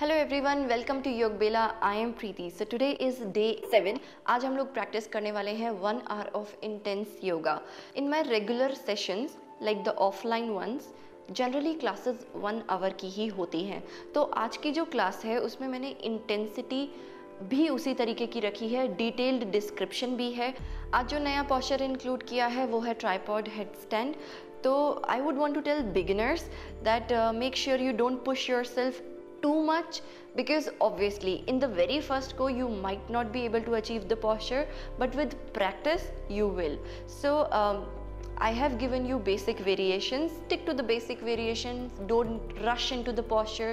Hello everyone, welcome to Yogbela. I am Preeti. So today is day 7। आज हम लोग practice करने वाले हैं 1 hour of intense yoga. In my regular sessions like the offline ones generally classes 1 hour की ही होती हैं। तो आज की जो क्लास है उसमें मैंने इंटेंसिटी भी उसी तरीके की रखी है, डिटेल्ड डिस्क्रिप्शन भी है। आज जो नया पॉस्चर इंक्लूड किया है वो है ट्राइपॉड हेडस्टैंड। तो I would want to tell beginners that make sure you don't push yourself too much, because obviously in the very first go you might not be able to achieve the posture, but with practice you will. So I have given you basic variations. Stick to the basic variations, don't rush into the posture,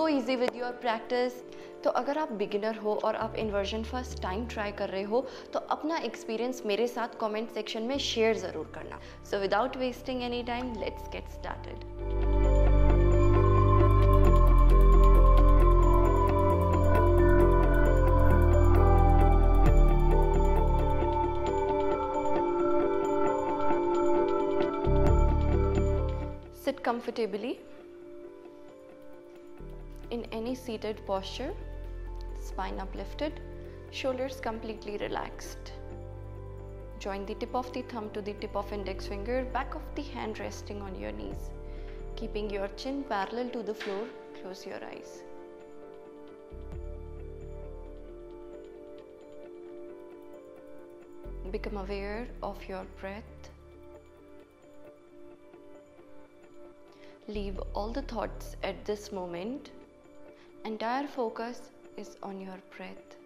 go easy with your practice. तो अगर आप beginner हो और आप inversion first time try कर रहे हो तो अपना एक्सपीरियंस मेरे साथ कमेंट सेक्शन में शेयर ज़रूर करना। So without wasting any time, let's get started. Sit comfortably in any seated posture, spine uplifted, shoulders completely relaxed. Join the tip of the thumb to the tip of index finger, back of the hand resting on your knees. Keeping your chin parallel to the floor, close your eyes. Become aware of your breath. Leave all the thoughts at this moment. Entire focus is on your breath.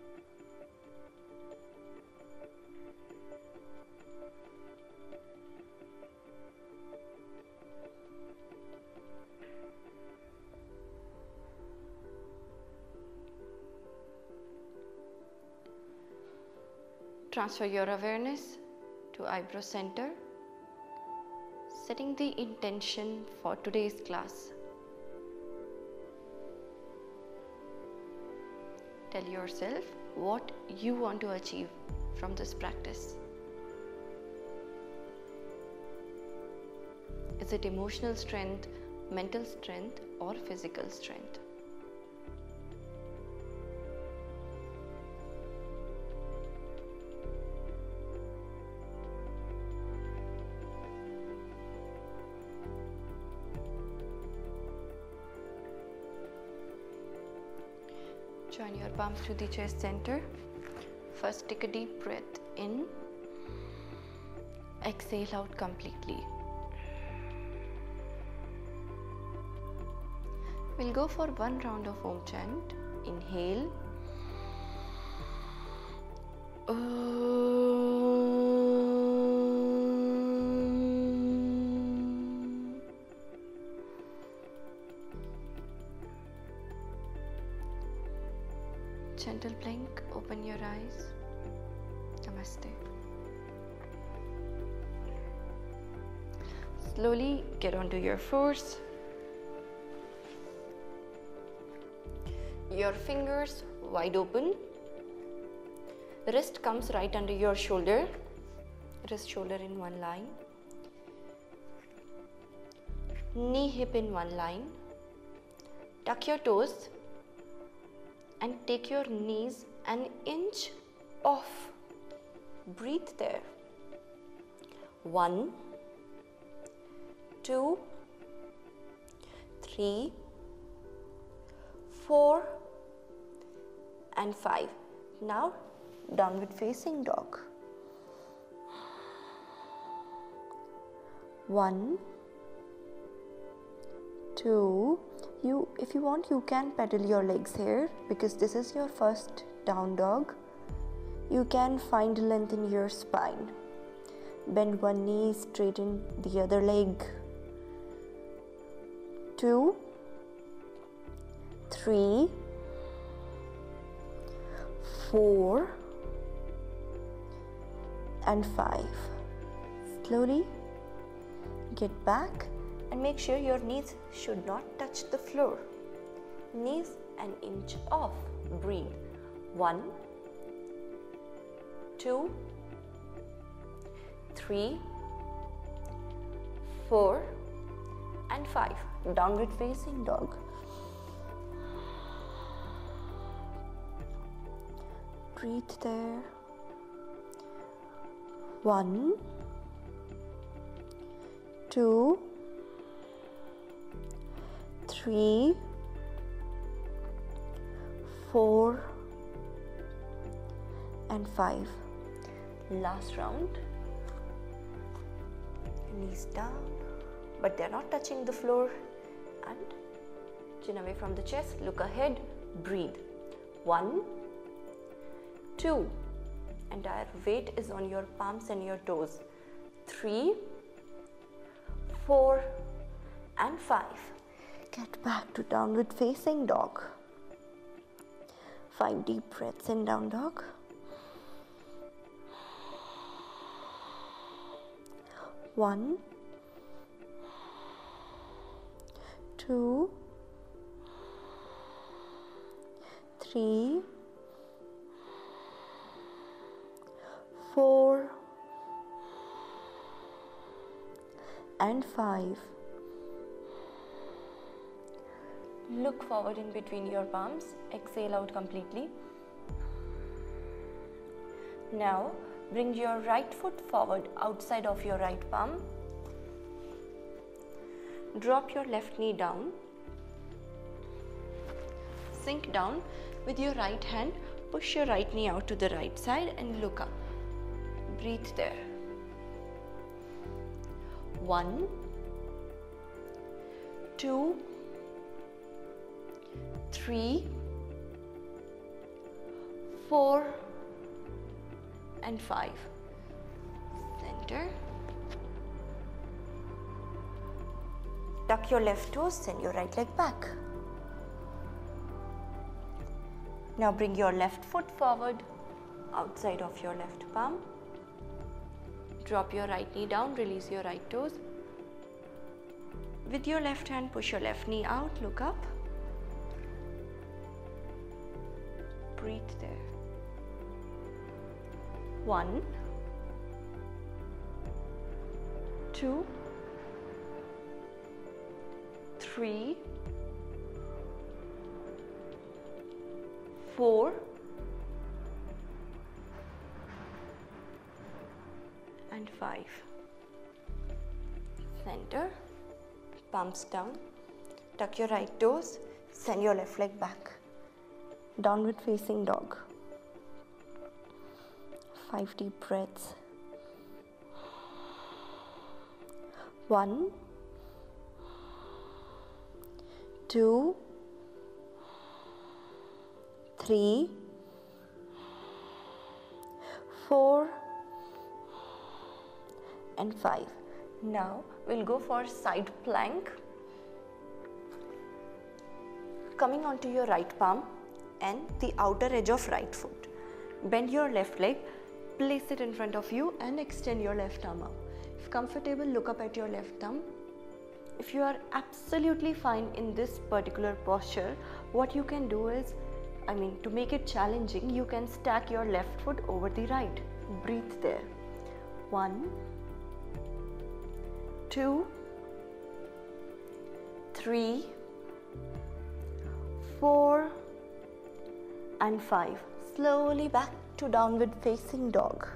Transfer your awareness to eyebrow center, setting the intention for today's class. Tell yourself what you want to achieve from this practice. Is it emotional strength, mental strength, or physical strength? Join your palms to the chest center. First, take a deep breath in. Exhale out completely. We'll go for 1 round of Om chant. Inhale. Gentle blink, open your eyes. Namaste. Slowly get onto your fours. Your fingers wide open. Wrist comes right under your shoulder. Wrist shoulder in one line. Knee hip in one line. Tuck your toes. And take your knees an inch off. Breathe there. 1, 2, 3, 4, and 5. Now, downward facing dog. 1, 2. If you want, you can pedal your legs here because this is your first down dog. You can find length in your spine. Bend one knee, straighten the other leg. 2, 3, 4, and 5. Slowly get back. And make sure your knees should not touch the floor. Knees an inch off. Breathe. 1, 2, 3, 4, and 5. Downward facing dog. breathe there. 1, 2, 3, 4, and 5. Last round. Knees down, but they're not touching the floor, and chin away from the chest, look ahead, breathe. 1, 2, entire weight is on your palms and your toes. 3, 4, and 5. Get back to downward facing dog. 5 deep breaths in down dog. 1, 2, 3, 4, and 5. Look forward in between your palms, exhale out completely. Now bring your right foot forward outside of your right palm. Drop your left knee down. Sink down with your right hand. Push your right knee out to the right side and look up. Breathe there. 1, 2, 3, 4, and 5. Center. Tuck your left toes, send your right leg back. Now bring your left foot forward outside of your left palm. Drop your right knee down, release your right toes. With your left hand, push your left knee out, look up. Breathe there. 1, 2, 3, 4, and 5. Center, palms down, tuck your right toes, send your left leg back. Downward facing dog. 5 deep breaths. 1, 2, 3, 4, and 5. Now we'll go for side plank. Coming onto your right palm and the outer edge of right foot. Bend your left leg. Place it in front of you and extend your left arm up. If comfortable, look up at your left thumb. If you are absolutely fine in this particular posture, what you can do is, to make it challenging, you can stack your left foot over the right. Breathe there. 1, 2, 3, 4, and 5. Slowly back to downward facing dog.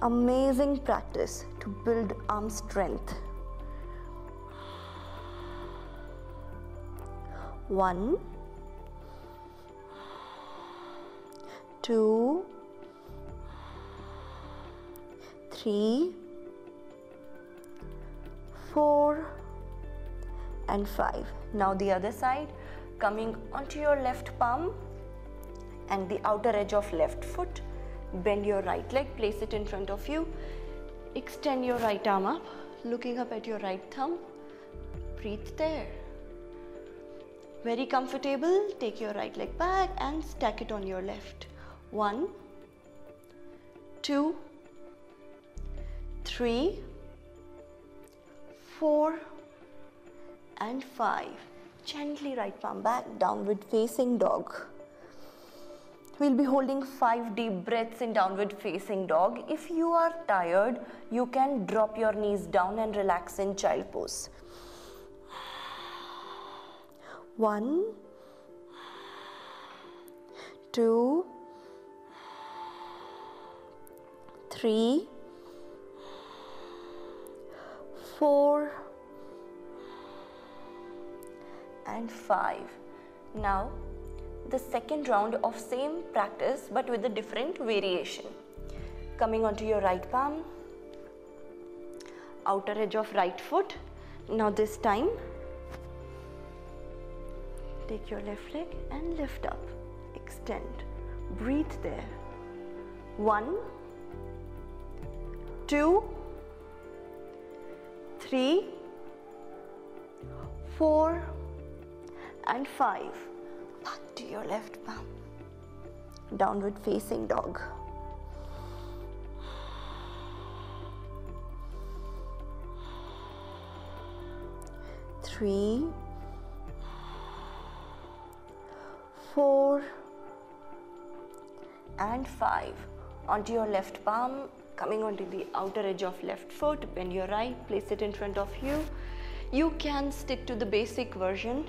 Amazing practice to build arm strength. 1, 2, 3, 4, and 5. Now the other side, coming onto your left palm and the outer edge of left foot. Bend your right leg, place it in front of you. Extend your right arm up, looking up at your right thumb. Breathe there. Very comfortable, take your right leg back and stack it on your left. 1, 2, 3, 4, and 5. Gently right palm back, downward facing dog. We'll be holding 5 deep breaths in downward facing dog. If you are tired, you can drop your knees down and relax in child pose. 1, 2, 3, 4 and 5. Now the second round of same practice but with a different variation. Coming onto your right palm, outer edge of right foot. Now this time take your left leg and lift up, extend, breathe there. 1, 2, 3, 4 and 5. Back to your left palm, downward facing dog. Three, 4 and 5. Onto your left palm, coming onto the outer edge of left foot, bend your right, place it in front of you. You can stick to the basic version.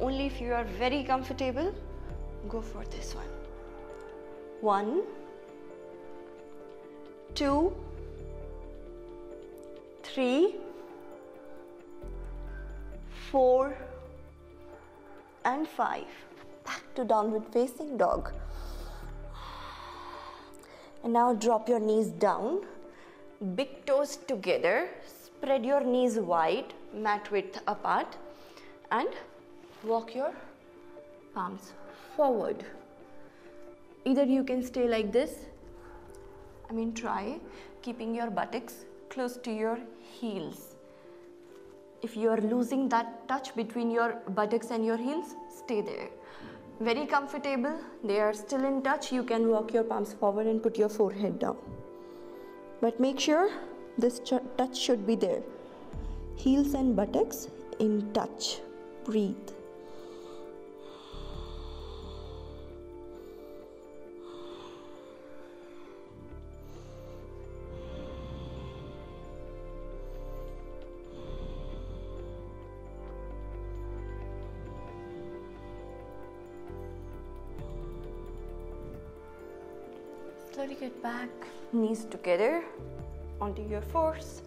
Only if you are very comfortable, go for this one. 1, 2, 3, 4 and 5. Back to downward facing dog. And now drop your knees down, big toes together, spread your knees wide, mat width apart, and walk your palms forward. Either you can stay like this, try keeping your buttocks close to your heels. If you are losing that touch between your buttocks and your heels, stay there. Very comfortable, they are still in touch. You can walk your palms forward and put your forehead down. But make sure this touch should be there. Heels and buttocks in touch. Breathe. 30, get back, knees together onto your fours.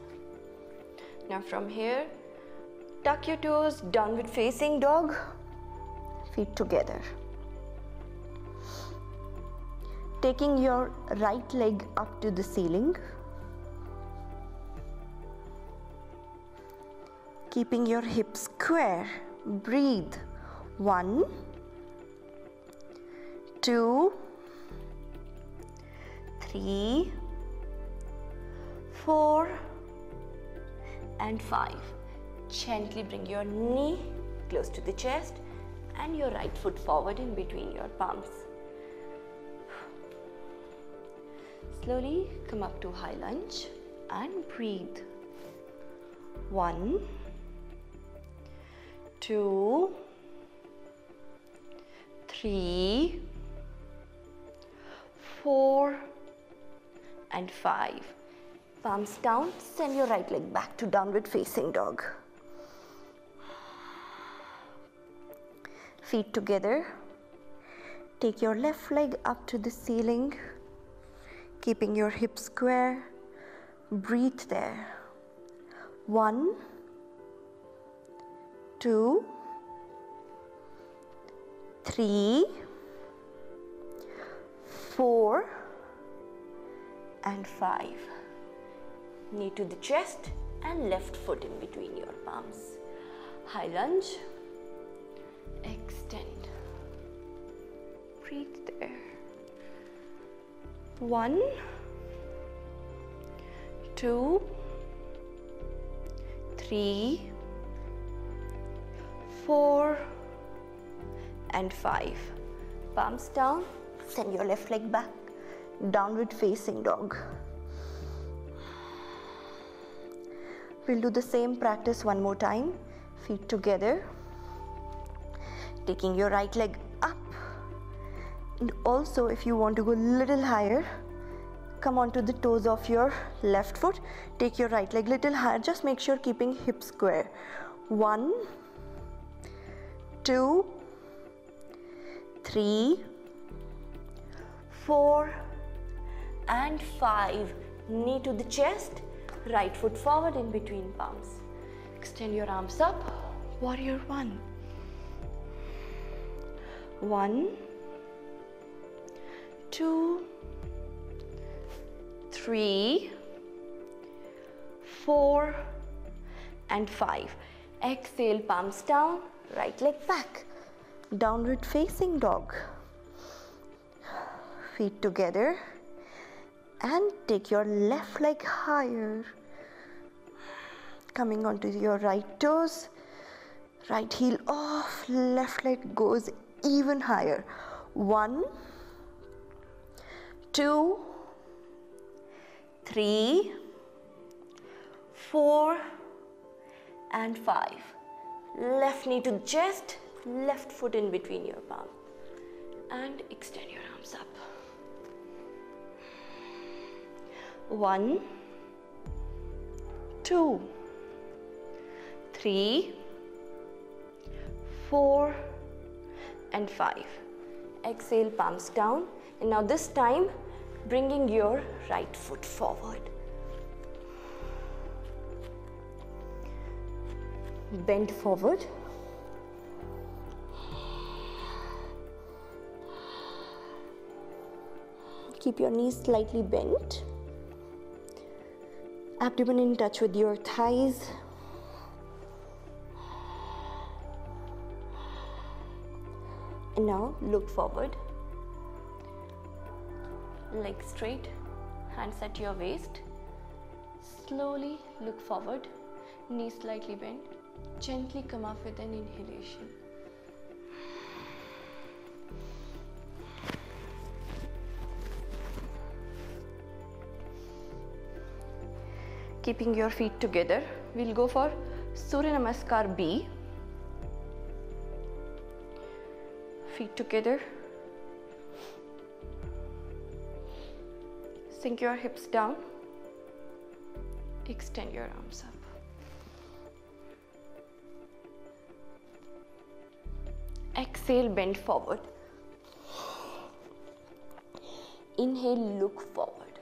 Now from here, tuck your toes, downward facing dog, feet together. Taking your right leg up to the ceiling, keeping your hips square, breathe. 1, 2, 3, 4 and 5. Gently bring your knee close to the chest and your right foot forward in between your palms. Slowly come up to high lunge and breathe. 1, 2, 3, 4 and 5. Palms down, send your right leg back to downward facing dog. Feet together. Take your left leg up to the ceiling, keeping your hips square. Breathe there. 1, 2, 3, 4 and 5. Knee to the chest and left foot in between your palms. High lunge, extend, breathe there. 1, 2, 3, 4 and 5. Palms down, send your left leg back, downward facing dog. We'll do the same practice one more time. Feet together, taking your right leg up, and also if you want to go a little higher, come onto the toes of your left foot, take your right leg little higher, just make sure keeping hips square. 1, 2, 3 4 and 5. Knee to the chest, right foot forward in between palms. Extend your arms up, warrior one. 1, 2, 3, 4 and 5. Exhale, palms down, right leg back. Downward facing dog. Feet together and take your left leg higher. Coming onto your right toes, right heel off, left leg goes even higher. 1, 2, 3, 4 and 5. Left knee to the chest, left foot in between your palm, and extend your arms up. 1, 2, 3, 4 and 5. Exhale, palms down, and now this time bringing your right foot forward. Bend forward. Keep your knees slightly bent. Abdomen in touch with your thighs. And now look forward. Legs straight, hands at your waist. Slowly look forward. Knees slightly bent. Gently come up with an inhalation. Keeping your feet together, we'll go for Surya Namaskar B. Feet together. Sink your hips down. Extend your arms up. Exhale, bend forward. Inhale, look forward.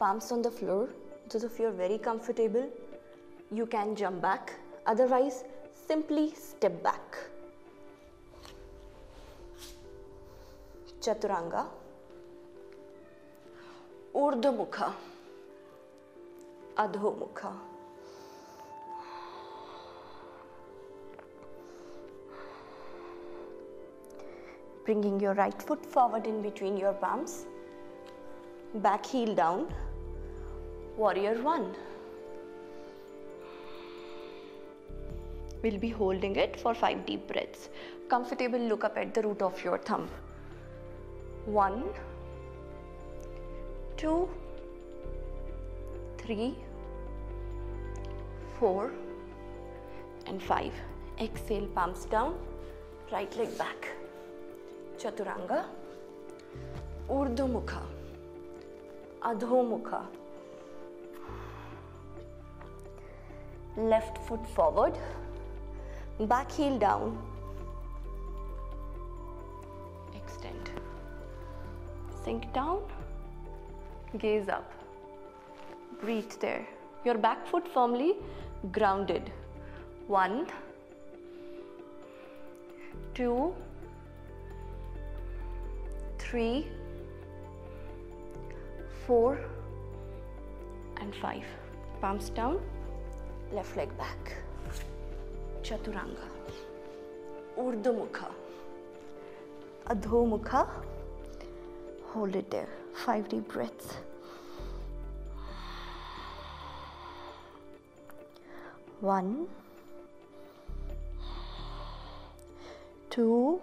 Palms on the floor. Those of you are very comfortable, you can jump back. Otherwise, simply step back. Chaturanga. Urdhva Mukha. Adho Mukha. Bringing your right foot forward in between your palms. Back heel down. Warrior one. We'll be holding it for 5 deep breaths. Comfortable, look up at the root of your thumb. 1, 2, 3, 4 and 5. Exhale, palms down, right leg back. Chaturanga. Urdhva Mukha. Adho Mukha. Left foot forward, back heel down, extend, sink down, gaze up, breathe there. Your back foot firmly grounded. 1, 2, 3, 4 and 5. Palms down, left leg back. Chaturanga. Urdhva Mukha. Adho Mukha. Hold it there. 5 deep breaths. One, two,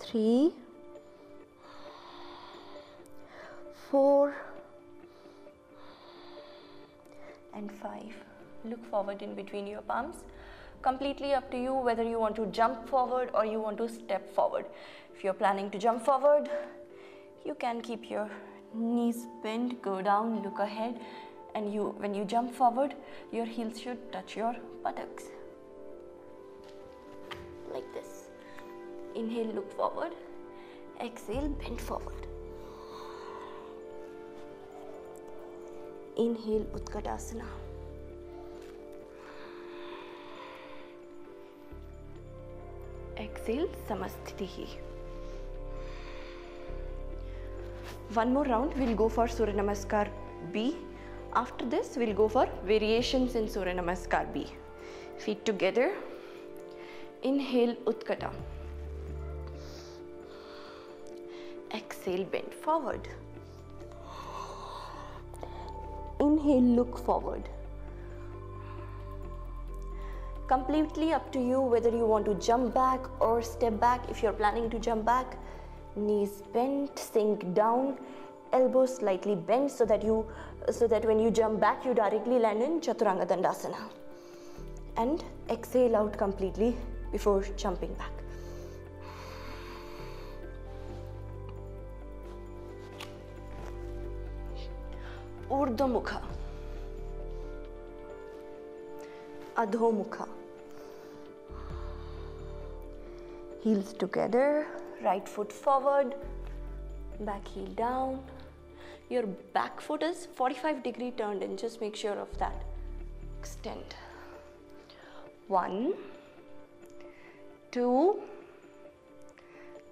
3, 4 and 5. Look forward in between your palms. Completely up to you whether you want to jump forward or you want to step forward. If you're planning to jump forward, you can keep your knees bent, go down, look ahead, and when you jump forward, your heels should touch your buttocks. Like this. Inhale, look forward. Exhale, bend forward. Inhale, Utkatasana. Exhale, samastitihi. One more round, we'll go for Surya Namaskar B. After this, we'll go for variations in Surya Namaskar B. Feet together. Inhale, Utkata. Exhale, bend forward. Inhale, look forward. Completely up to you whether you want to jump back or step back. If you're planning to jump back, knees bent, sink down, elbows slightly bent so that when you jump back, you directly land in Chaturanga Dandasana. And exhale out completely before jumping back. Urdhva Mukha, Adho Mukha. Heels together, right foot forward, back heel down. Your back foot is 45-degree turned in, just make sure of that. Extend. 1, 2,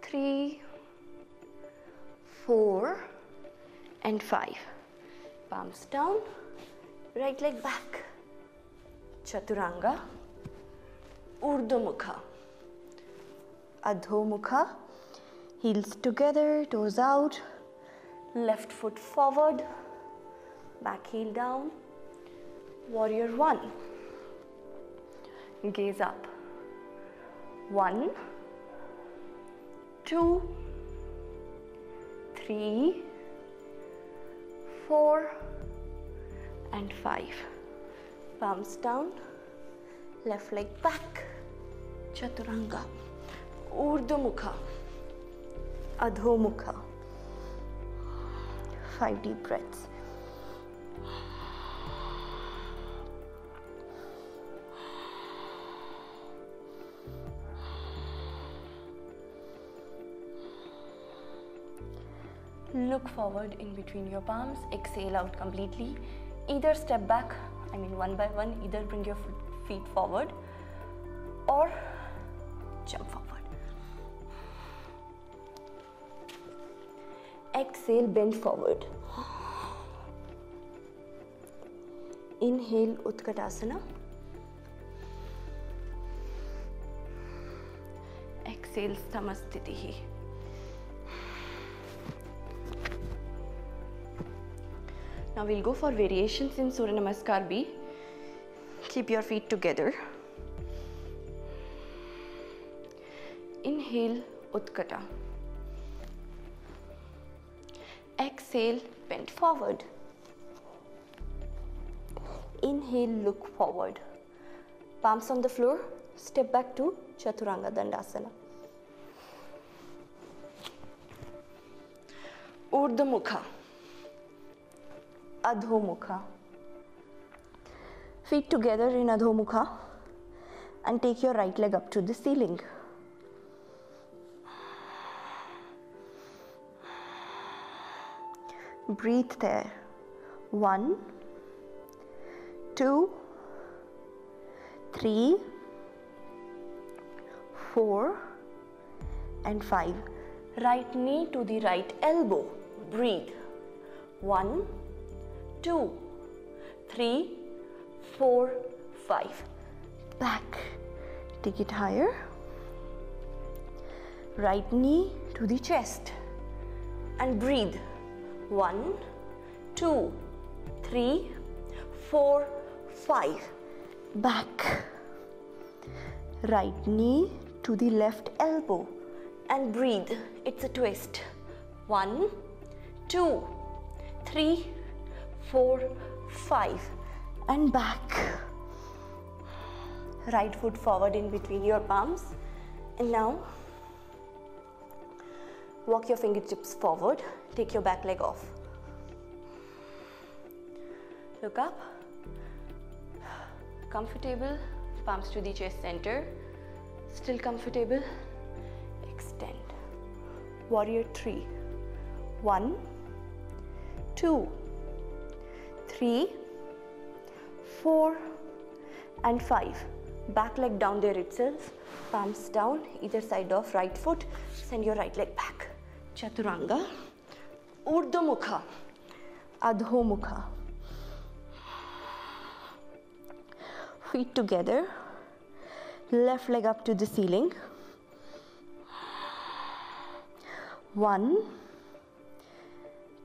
3, 4, and 5. Palms down, right leg back. Chaturanga, Urdhva Mukha, Adho Mukha. Heels together, toes out, left foot forward, back heel down. Warrior 1, gaze up. 1, 2, 3, 4, and 5. Palms down, left leg back. Chaturanga, Urdhva Mukha, Adho Mukha. 5 deep breaths. Look forward in between your palms. Exhale out completely. Either step back, one by one, either bring your feet forward or jump forward. Exhale, bend forward. Inhale, Utkatasana. Exhale, Samastitihi. Now we'll go for variations in Surya Namaskar B. Keep your feet together. Inhale, Utkata. Exhale, bend forward. Inhale, look forward. Palms on the floor, step back to Chaturanga Dandasana. Urdhva Mukha, Adho Mukha. Feet together in Adho Mukha and take your right leg up to the ceiling. Breathe there. 1, 2, 3, 4, and 5. Right knee to the right elbow. Breathe. 1, 2, 3, 4, 5. Back. Take it higher. Right knee to the chest and breathe. 1, 2, 3, 4, 5. Back. Right knee to the left elbow and breathe. It's a twist. 1, 2, 3, 4, 5 and back. Right foot forward in between your palms, and now walk your fingertips forward. Take your back leg off. Look up. Comfortable. Palms to the chest center. Still comfortable. Warrior 3. 1, 2, 3, 4 and 5. Back leg down there itself, palms down, either side of right foot, send your right leg back. Chaturanga, Urdhva Mukha, Adho Mukha. Feet together, left leg up to the ceiling. 1,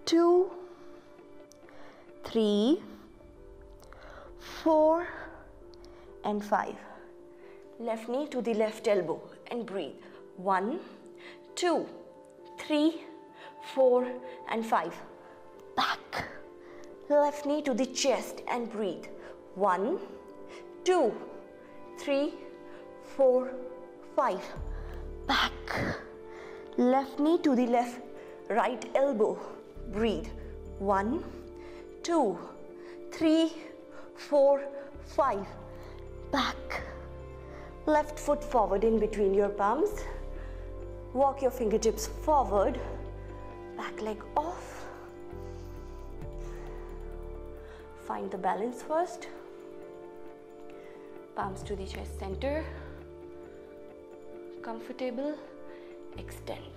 2, 3, 4 and 5. Left knee to the left elbow and breathe. 1, 2, 3, 4 and 5. Back. Left knee to the chest and breathe. 1, 2, 3, 4, 5. Back. Left knee to the left right elbow. Breathe. 1, 2, 3, 4, 5. Back. Left foot forward in between your palms. Walk your fingertips forward. Back leg off. Find the balance first. Palms to the chest center. Comfortable. Extend.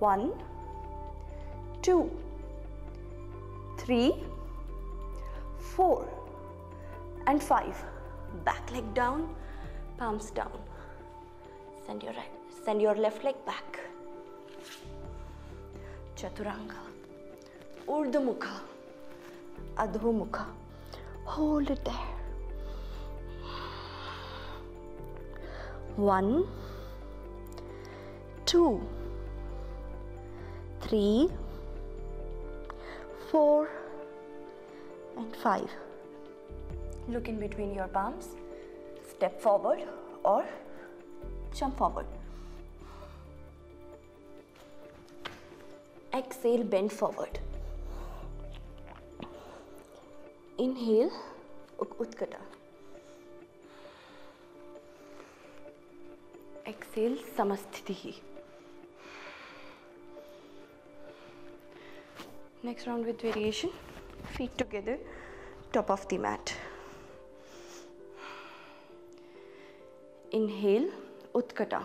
1, 2, 3, 4 and 5. Back leg down. Palms down. Send your left leg back. Chaturanga, Urdhva Mukha, Adho Mukha. Hold it there. 1, 2, 3, 4 and 5. Look in between your palms. Step forward or jump forward. Exhale, bend forward. Inhale, Utkata. Exhale, Samastitihi. Next round with variation. Feet together, top of the mat. Inhale, Utkata.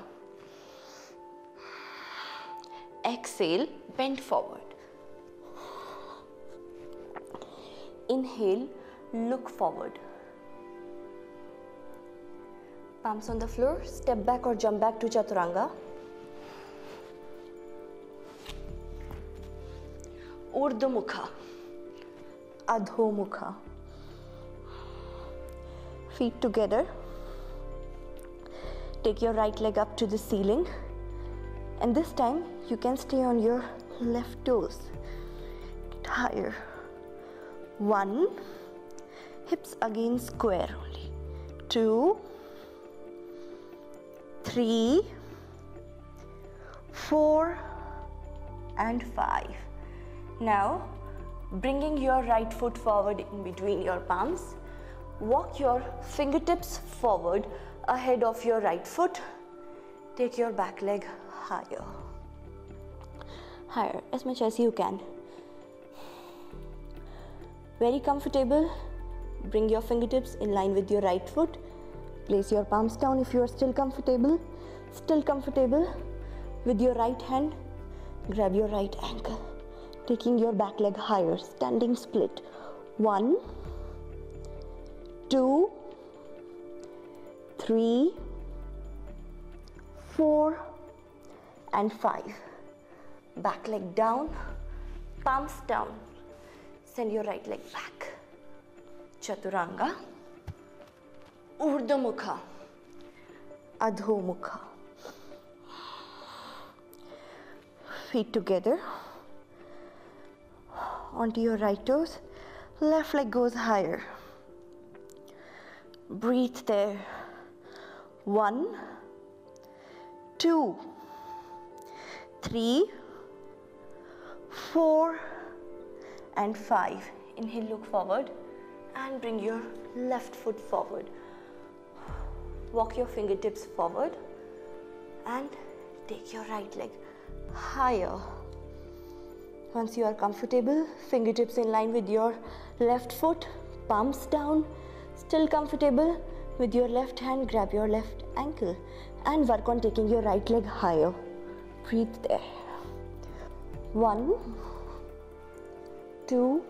Exhale, bend forward. Inhale, look forward. Palms on the floor, step back or jump back to Chaturanga. Urdhva Mukha, Adho Mukha. Feet together. Take your right leg up to the ceiling, and this time you can stay on your left toes. Get higher. 1, hips again square only. 2, 3, 4 and 5. Now bringing your right foot forward in between your palms. Walk your fingertips forward ahead of your right foot. Take your back leg higher. Higher as much as you can. Very comfortable. Bring your fingertips in line with your right foot. Place your palms down if you are still comfortable. Still comfortable. With your right hand, grab your right ankle. Taking your back leg higher. Standing split. 1, 2, 3, 4 and 5. Back leg down, palms down. Send your right leg back. Chaturanga, Urdhva Mukha, Adho Mukha. Feet together. Onto your right toes. Left leg goes higher. Breathe there. 1, 2, 3, 4 and 5. Inhale, look forward and bring your left foot forward. Walk your fingertips forward and take your right leg higher. Once you are comfortable, fingertips in line with your left foot, palms down. Still comfortable, with your left hand grab your left ankle and work on taking your right leg higher. Breathe there. 1, 2,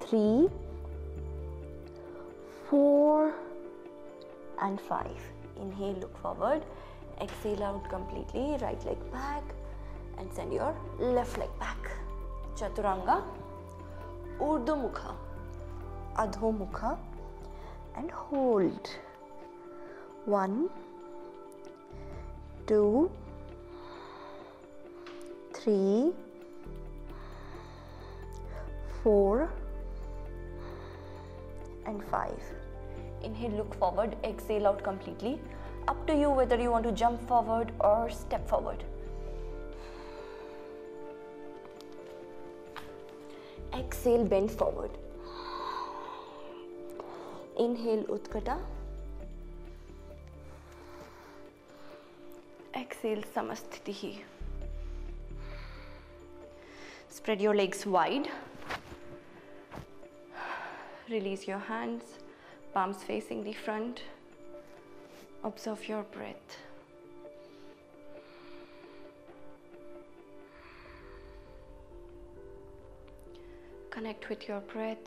3, 4 and 5. Inhale, look forward, exhale out completely, right leg back and send your left leg back. Chaturanga, Urdhva Mukha, Adho Mukha, and hold. 1, 2, 3, 4 and 5. Inhale, look forward, exhale out completely. Up to you whether you want to jump forward or step forward. Exhale, bend forward. Inhale, Utkata. Exhale, Samastitihi. Spread your legs wide. Release your hands, palms facing the front. Observe your breath. Connect with your breath.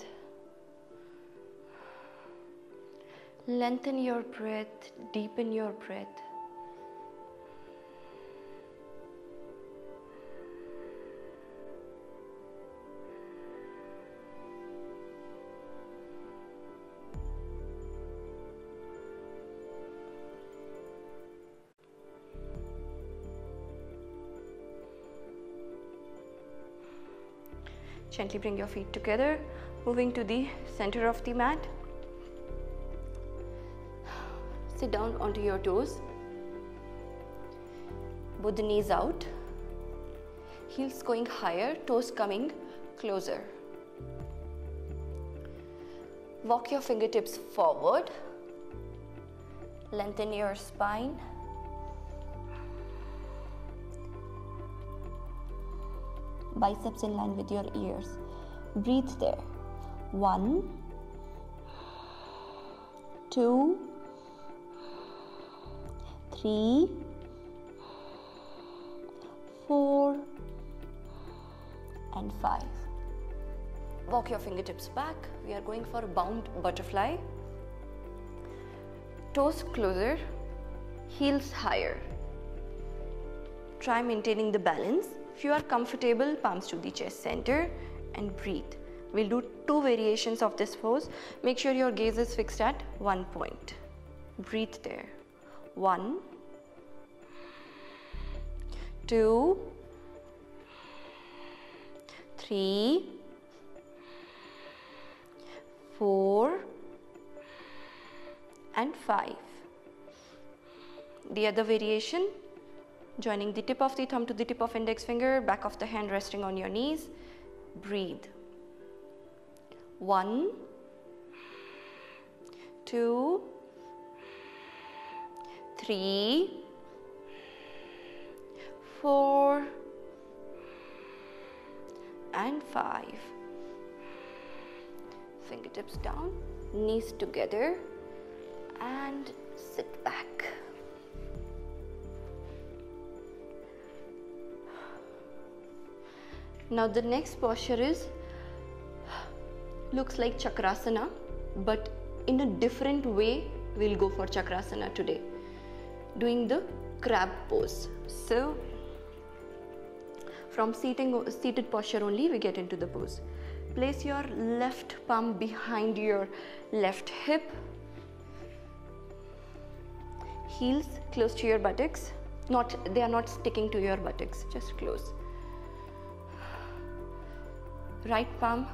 Lengthen your breath, deepen your breath. Gently bring your feet together, moving to the center of the mat. Sit down onto your toes, both the knees out, heels going higher, toes coming closer. Walk your fingertips forward, lengthen your spine. Biceps in line with your ears. Breathe there. 1, 2, 3, 4 and 5. Walk your fingertips back. We are going for bound butterfly. Toes closer, heels higher. Try maintaining the balance. If you are comfortable, palms to the chest center and breathe. We'll do 2 variations of this pose. Make sure your gaze is fixed at one point. Breathe there. 1, 2, 3, 4 and 5. The other variation. Joining the tip of the thumb to the tip of index finger, back of the hand resting on your knees. Breathe. 1, 2, 3, 4 and 5. Fingertips down, knees together and sit back. Now the next posture is, looks like Chakrasana, but in a different way we'll go for Chakrasana today. Doing the crab pose. So from seated posture only we get into the pose. Place your left palm behind your left hip. Heels close to your buttocks. They are not sticking to your buttocks, just close. Right palm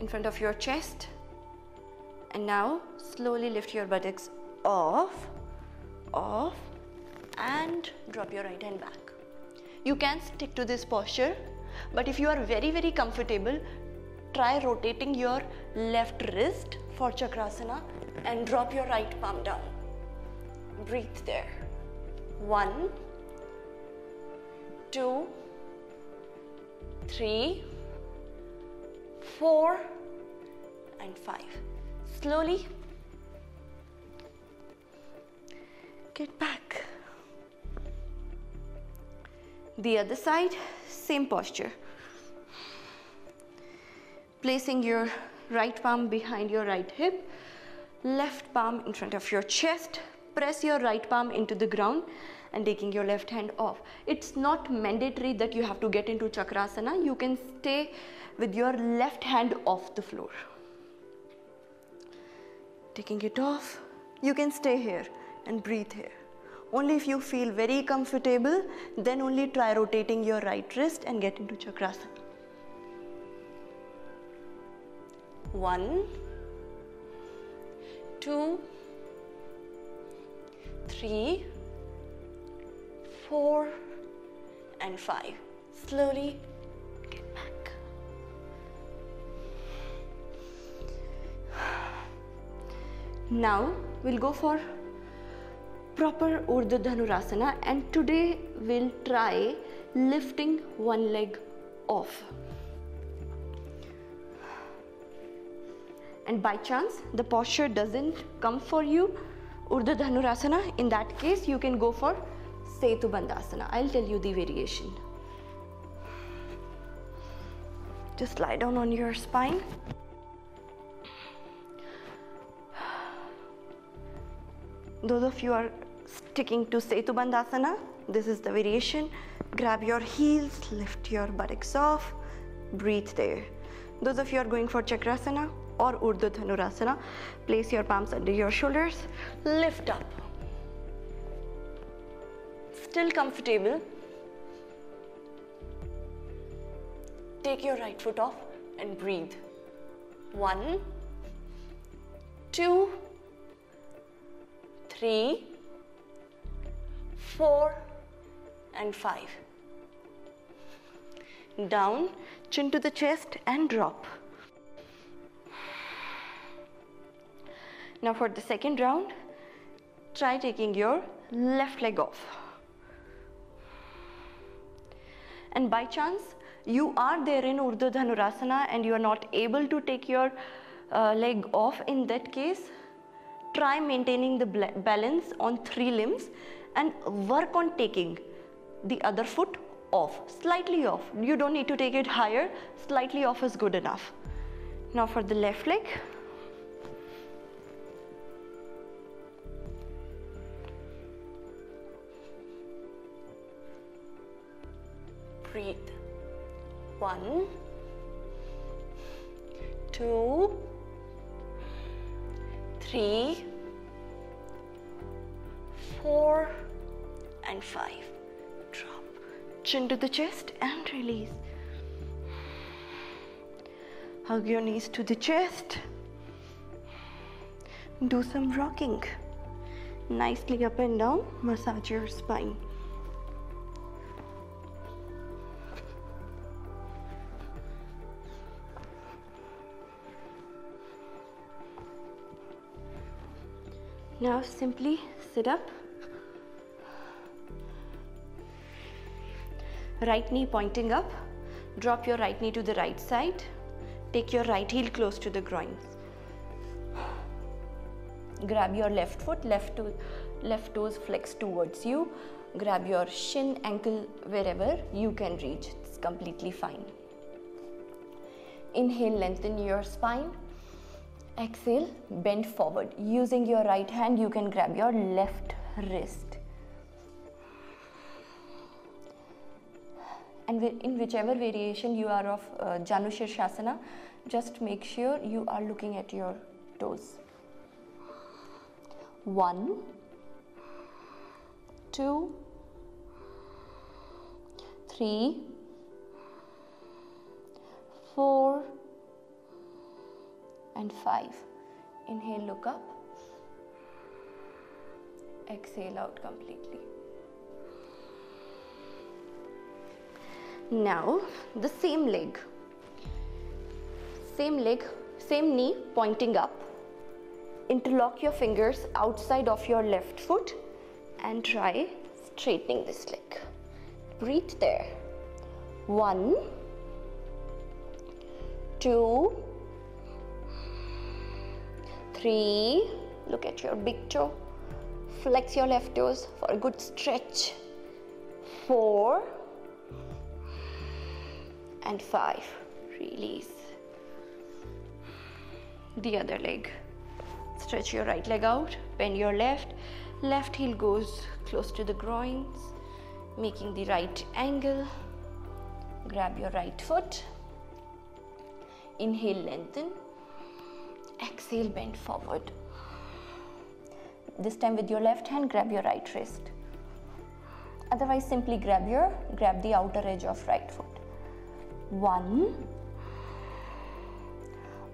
in front of your chest, and now slowly lift your buttocks off and drop your right hand back. You can stick to this posture, but if you are very, very comfortable, try rotating your left wrist for Chakrasana and drop your right palm down. Breathe there. 1 2, 3, 4 and 5. Slowly get back. The other side, same posture. Placing your right palm behind your right hip, left palm in front of your chest. Press your right palm into the ground and taking your left hand off. It's not mandatory that you have to get into Chakrasana. You can stay with your left hand off the floor. Taking it off, you can stay here and breathe here. Only if you feel very comfortable, then only try rotating your right wrist and get into Chakrasana. 1, 2, 3, 4 and 5. Slowly get back. Now we'll go for proper Urdhva Dhanurasana, and today we'll try lifting one leg off. And by chance the posture doesn't come for you, Urdhva Dhanurasana, in that case you can go for Setu Bandhasana. I'll tell you the variation. Just lie down on your spine. Those of you are sticking to Setu Bandhasana, this is the variation. Grab your heels, lift your buttocks off, breathe there. Those of you are going for Chakrasana or Urdhva Dhanurasana, place your palms under your shoulders, lift up. Still comfortable. Take your right foot off and breathe. 1, 2, 3, 4 and 5. Down, chin to the chest and drop. Now for the second round, try taking your left leg off. And by chance, you are there in Urdhva Dhanurasana and you are not able to take your leg off, in that case, try maintaining the balance on 3 limbs and work on taking the other foot off, slightly off. You don't need to take it higher, slightly off is good enough. Now for the left leg. Breathe. 1, 2, 3, 4 and 5. Drop. Chin to the chest and release. Hug your knees to the chest. Do some rocking. Nicely up and down, massage your spine. Now simply sit up, right knee pointing up, drop your right knee to the right side, take your right heel close to the groin, grab your left foot, left toes flexed towards you, grab your shin, ankle, wherever you can reach, it's completely fine. Inhale, lengthen your spine. Exhale, bend forward. Using your right hand, you can grab your left wrist. And in whichever variation you are of Janu Sirsasana, just make sure you are looking at your toes. 1, 2, 3, 4 and 5. Inhale, look up. Exhale out completely. Now the same leg, same knee pointing up. Interlock your fingers outside of your left foot and try straightening this leg. Breathe there. 1, 2, 3. Look at your big toe. Flex your left toes for a good stretch. 4 and 5. Release. The other leg. Stretch your right leg out. Bend your left. Left heel goes close to the groins, making the right angle. Grab your right foot. Inhale, lengthen. Exhale, bend forward. This time with your left hand, grab your right wrist. Otherwise, simply grab the outer edge of right foot. 1.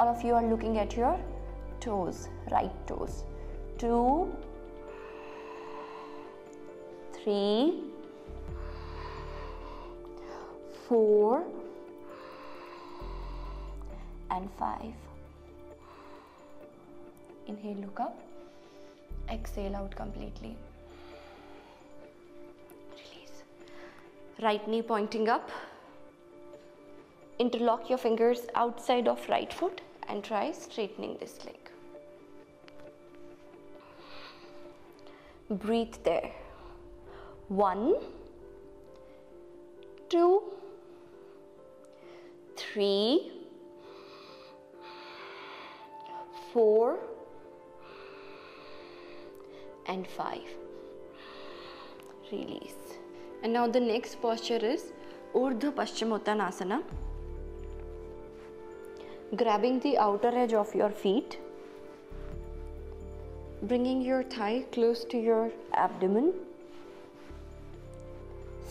All of you are looking at your toes, right toes. 2, 3, 4, and 5. Inhale, look up. Exhale out completely. Release. Right knee pointing up. Interlock your fingers outside of right foot and try straightening this leg. Breathe there. 1, 2, 3, 4, and 5. Release. And now the next posture is Urdhva Paschimottanasana. Grabbing the outer edge of your feet, bringing your thigh close to your abdomen,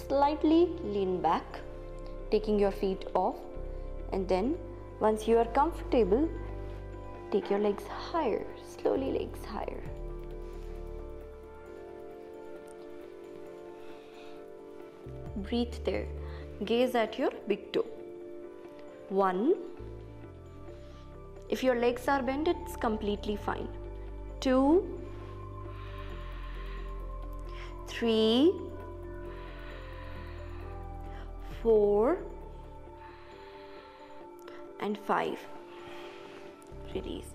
slightly lean back, taking your feet off, and then once you are comfortable, take your legs higher, slowly legs higher. Breathe there. Gaze at your big toe. 1. If your legs are bent, it's completely fine. 2, 3, 4, and 5. Release.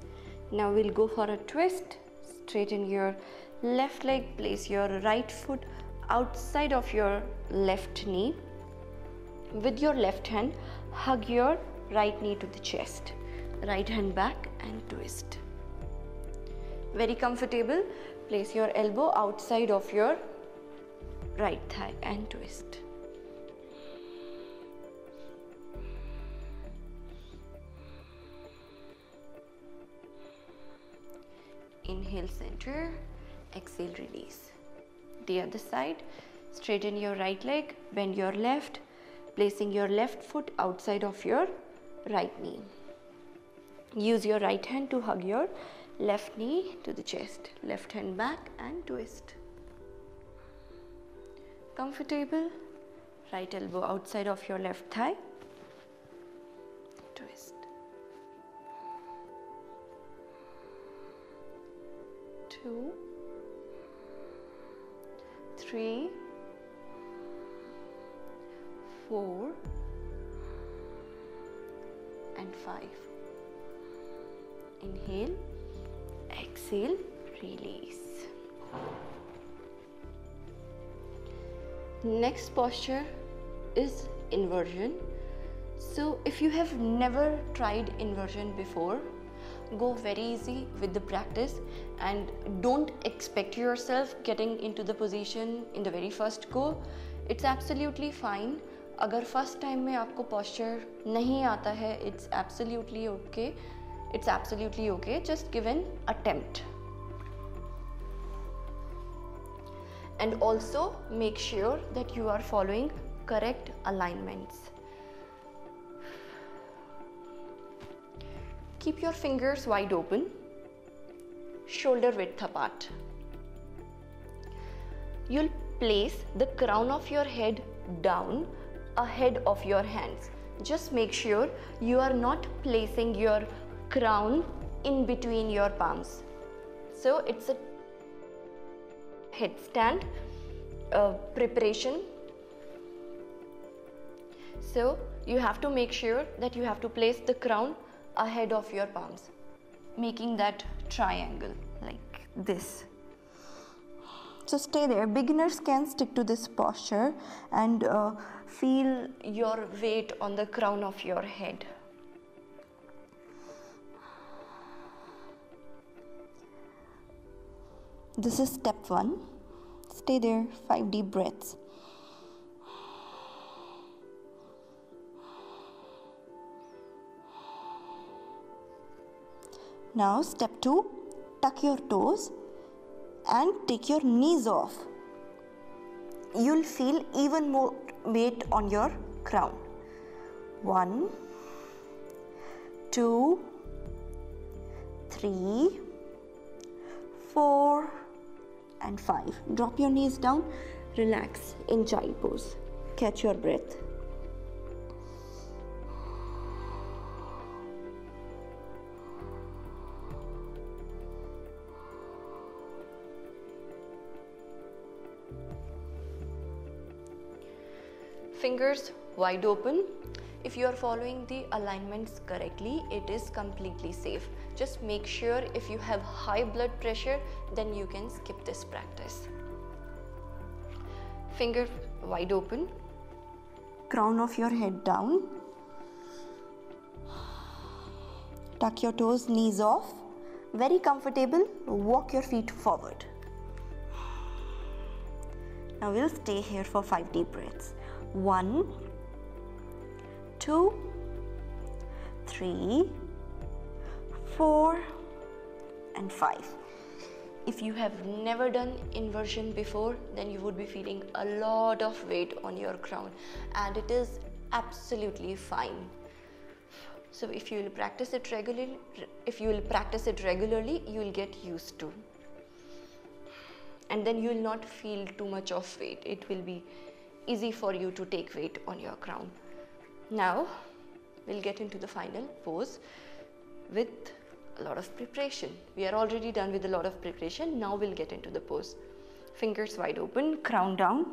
Now we'll go for a twist. Straighten your left leg. Place your right foot outside of your left knee. With your left hand, hug your right knee to the chest. Right hand back and twist. Very comfortable. Place your elbow outside of your right thigh and twist. Inhale, center. Exhale, release. The other side. Straighten your right leg, bend your left, placing your left foot outside of your right knee. Use your right hand to hug your left knee to the chest. Left hand back and twist. Comfortable. Right elbow outside of your left thigh. Twist. 2, 3, 4, and 5. Inhale, exhale, release. Next posture is inversion. So if you have never tried inversion before, go very easy with the practice and don't expect yourself getting into the position in the very first go. It's absolutely fine. Agar first time में आपको posture नहीं आता है, it's absolutely okay. It's absolutely okay. Just give an attempt. And also make sure that you are following correct alignments. Keep your fingers wide open, shoulder width apart. You'll place the crown of your head down ahead of your hands. Just make sure you are not placing your crown in between your palms. So it's a headstand preparation. So you have to make sure that you have to place the crown ahead of your palms, making that triangle like this. So stay there. Beginners can stick to this posture and feel your weight on the crown of your head. This is step one. Stay there, 5 deep breaths. Now step 2, tuck your toes and take your knees off. You'll feel even more weight on your crown. 1, 2, 3, 4 and 5. Drop your knees down, relax in child pose. Catch your breath. Fingers wide open. If you are following the alignments correctly, it is completely safe. Just make sure if you have high blood pressure, then you can skip this practice. Fingers wide open, crown of your head down, tuck your toes, knees off. Very comfortable, walk your feet forward. Now we'll stay here for 5 deep breaths. 1, 2, 3, 4 and 5. If you have never done inversion before, then you would be feeling a lot of weight on your crown, and it is absolutely fine. So if you will practice it regularly, you will get used to, and then you will not feel too much of weight. It will be easy for you to take weight on your crown. Now we'll get into the final pose with a lot of preparation. We are already done with a lot of preparation. Now we'll get into the pose. Fingers wide open, crown down,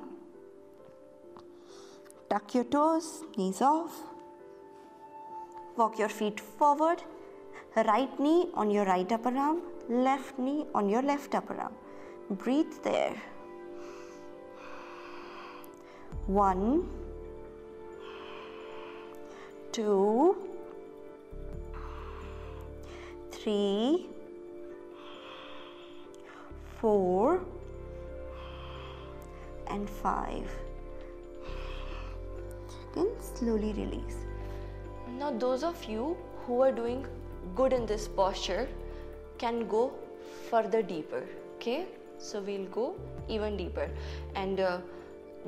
tuck your toes, knees off, walk your feet forward, right knee on your right upper arm, left knee on your left upper arm. Breathe there. 1, 2, 3, 4 and 5. Then slowly release. Now those of you who are doing good in this posture can go further deeper, okay? So we'll go even deeper, and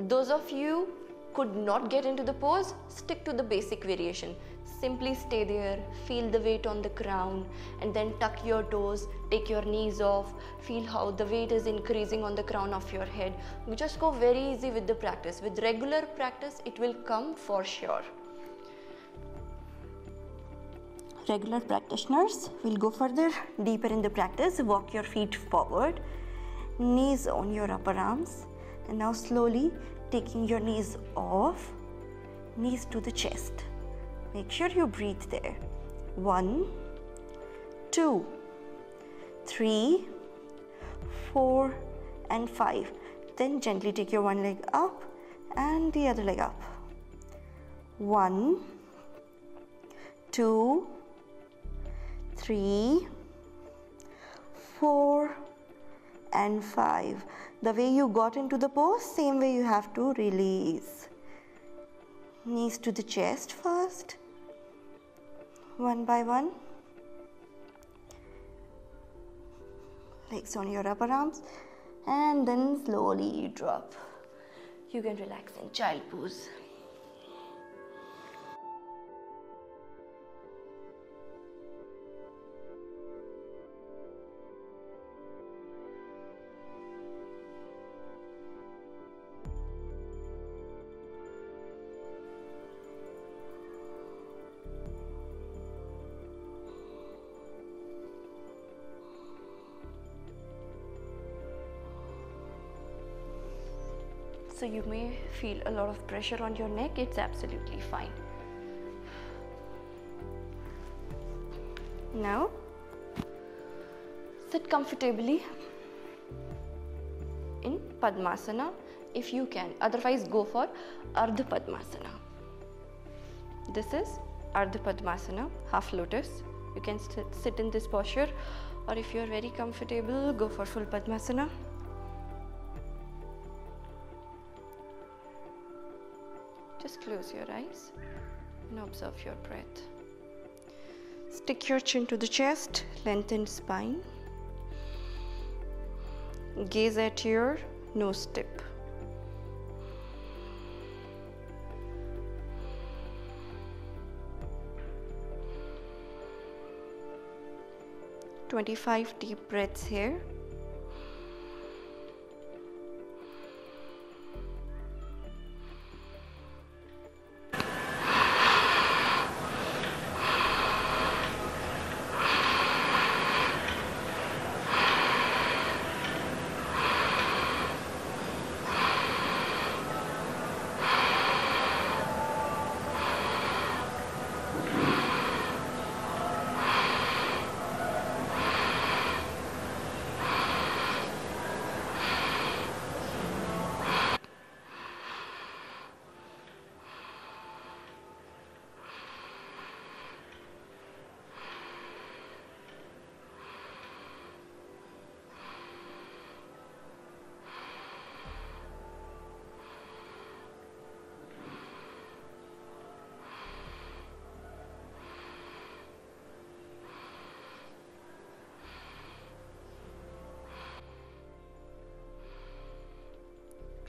those of you could not get into the pose, stick to the basic variation. Simply stay there, feel the weight on the crown, and then tuck your toes, take your knees off, feel how the weight is increasing on the crown of your head. You just go very easy with the practice. With regular practice, it will come for sure. Regular practitioners will go further, deeper in the practice. Walk your feet forward, knees on your upper arms. And now slowly taking your knees off, knees to the chest. Make sure you breathe there. 1, 2, 3, 4 and 5. Then gently take your one leg up and the other leg up. 1, 2, 3, 4 and 5. The way you got into the pose, same way you have to release. Knees to the chest first, one by one. Legs on your upper arms, and then slowly drop. You can relax in child pose. so you may feel a lot of pressure on your neck. It's absolutely fine. Now, sit comfortably in Padmasana if you can, otherwise go for Ardha Padmasana. This is Ardha Padmasana, half lotus. You can sit in this posture, or if you are very comfortable, go for full Padmasana. Just close your eyes and observe your breath. Stick your chin to the chest, lengthen spine. Gaze at your nose tip. Twenty 5 deep breaths here.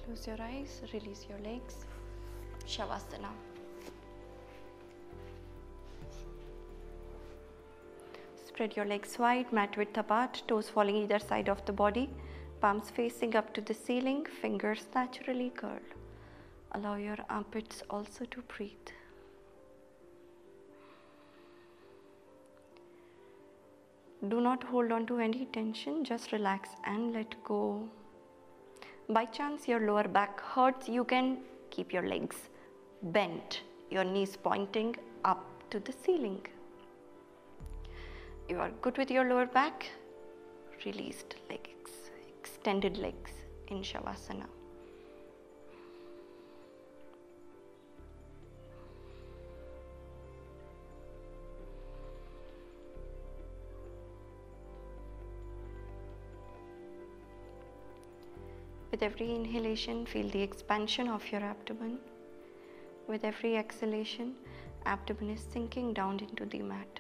Close your eyes, release your legs, Shavasana. Spread your legs wide, mat width apart, toes falling either side of the body, palms facing up to the ceiling, fingers naturally curled. Allow your armpits also to breathe. Do not hold on to any tension, just relax and let go. By chance your lower back hurts, you can keep your legs bent, your knees pointing up to the ceiling. You are good with your lower back, released legs, extended legs in Shavasana. With every inhalation, feel the expansion of your abdomen. With every exhalation, abdomen is sinking down into the mat.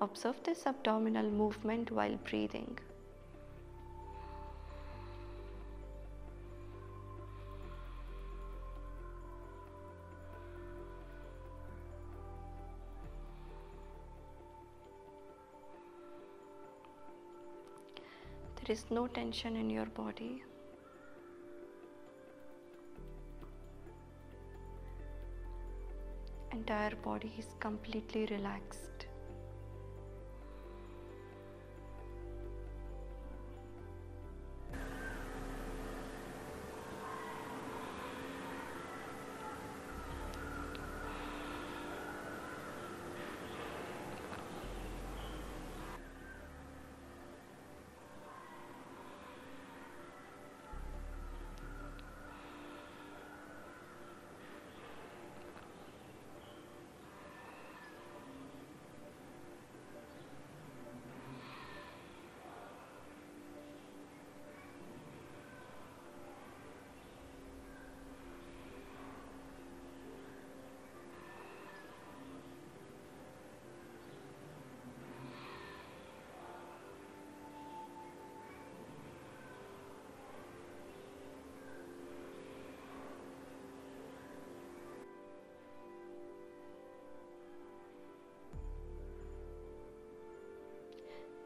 Observe this abdominal movement while breathing. There is no tension in your body. Entire body is completely relaxed.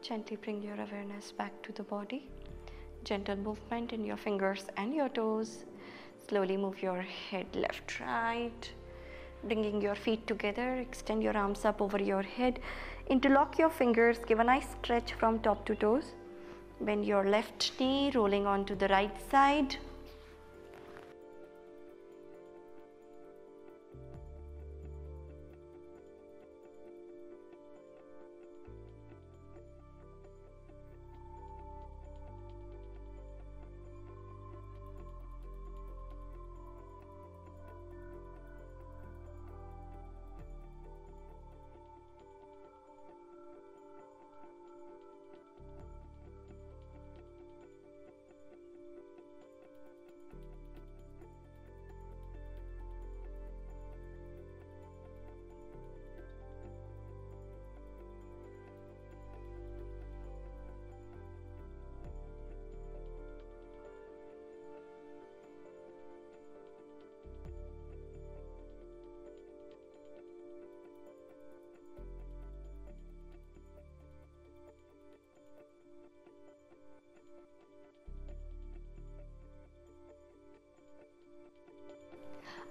Gently bring your awareness back to the body. Gentle movement in your fingers and your toes. Slowly move your head left, right, bringing your feet together. Extend your arms up over your head. Interlock your fingers. Give a nice stretch from top to toes. Bend your left knee, rolling onto the right side.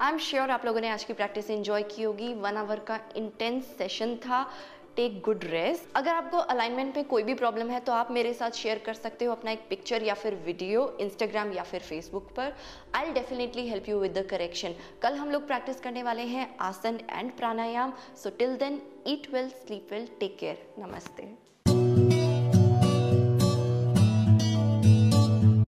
I am sure आप लोगों ने आज की practice enjoy की होगी। 1 hour का intense session था। Take good rest. अगर आपको अलाइनमेंट पे कोई भी प्रॉब्लम है तो आप मेरे साथ शेयर कर सकते हो अपना एक पिक्चर या फिर वीडियो इंस्टाग्राम या फिर फेसबुक पर। I will definitely help you with the correction. कल हम लोग प्रैक्टिस करने वाले हैं आसन and pranayama. So till then eat well, sleep well, take care, नमस्ते।